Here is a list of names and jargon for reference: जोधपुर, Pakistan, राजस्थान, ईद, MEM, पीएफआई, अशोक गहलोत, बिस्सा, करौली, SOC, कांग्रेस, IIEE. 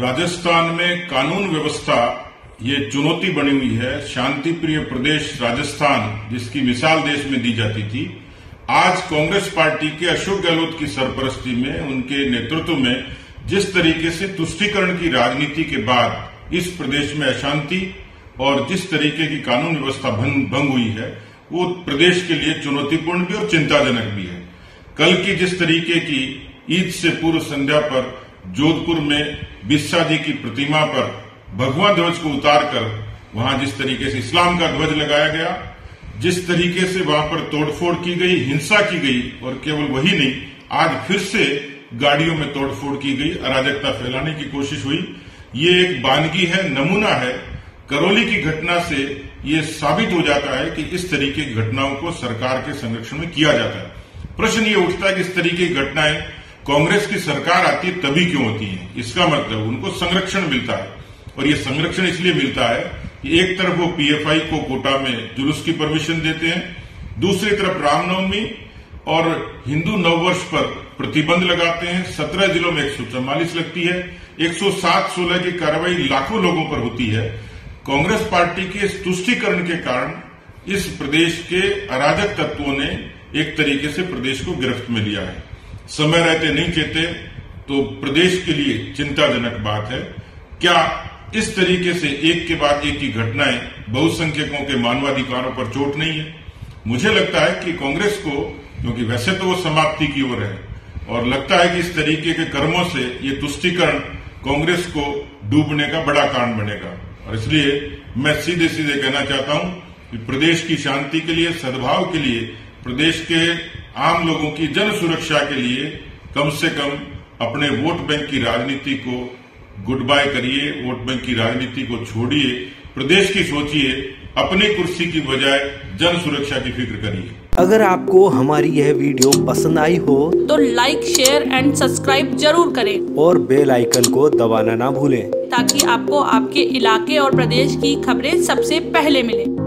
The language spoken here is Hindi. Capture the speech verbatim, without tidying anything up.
राजस्थान में कानून व्यवस्था ये चुनौती बनी हुई है। शांति प्रिय प्रदेश राजस्थान जिसकी मिसाल देश में दी जाती थी, आज कांग्रेस पार्टी के अशोक गहलोत की सरपरस्ती में, उनके नेतृत्व में जिस तरीके से तुष्टीकरण की राजनीति के बाद इस प्रदेश में अशांति और जिस तरीके की कानून व्यवस्था भंग हुई है, वो प्रदेश के लिए चुनौतीपूर्ण भी और चिंताजनक भी है। कल की जिस तरीके की ईद से पूर्व संध्या पर जोधपुर में बिस्सा जी की प्रतिमा पर भगवा ध्वज को उतारकर वहां जिस तरीके से इस्लाम का ध्वज लगाया गया, जिस तरीके से वहां पर तोड़फोड़ की गई, हिंसा की गई, और केवल वही नहीं, आज फिर से गाड़ियों में तोड़फोड़ की गई, अराजकता फैलाने की कोशिश हुई। ये एक बानगी है, नमूना है। करौली की घटना से ये साबित हो जाता है कि इस तरीके की घटनाओं को सरकार के संरक्षण में किया जाता है। प्रश्न ये उठता है कि इस तरीके की घटनाएं कांग्रेस की सरकार आती है तभी क्यों होती है? इसका मतलब उनको संरक्षण मिलता है, और ये संरक्षण इसलिए मिलता है कि एक तरफ वो पीएफआई को कोटा में जुलूस की परमिशन देते हैं, दूसरी तरफ रामनवमी और हिंदू नववर्ष पर प्रतिबंध लगाते हैं। सत्रह जिलों में एक सौ चौवालीस लगती है, एक सौ सात सोलह की कार्रवाई लाखों लोगों पर होती है। कांग्रेस पार्टी के इस तुष्टीकरण के कारण इस प्रदेश के अराजक तत्वों ने एक तरीके से प्रदेश को गिरफ्त में लिया है। समय रहते नहीं कहते तो प्रदेश के लिए चिंताजनक बात है। क्या इस तरीके से एक के बाद एक की घटनाएं बहुसंख्यकों के मानवाधिकारों पर चोट नहीं है? मुझे लगता है कि कांग्रेस को, क्योंकि वैसे तो वो समाप्ति की ओर है, और लगता है कि इस तरीके के कर्मों से ये तुष्टीकरण कांग्रेस को डूबने का बड़ा कारण बनेगा। और इसलिए मैं सीधे सीधे कहना चाहता हूं कि प्रदेश की शांति के लिए, सद्भाव के लिए, प्रदेश के आम लोगों की जन सुरक्षा के लिए कम से कम अपने वोट बैंक की राजनीति को गुड बाय करिए, वोट बैंक की राजनीति को छोड़िए, प्रदेश की सोचिए, अपनी कुर्सी की बजाय जन सुरक्षा की फिक्र करिए। अगर आपको हमारी यह वीडियो पसंद आई हो तो लाइक, शेयर एंड सब्सक्राइब जरूर करें, और बेल आइकन को दबाना ना भूलें, ताकि आपको आपके इलाके और प्रदेश की खबरें सबसे पहले मिले।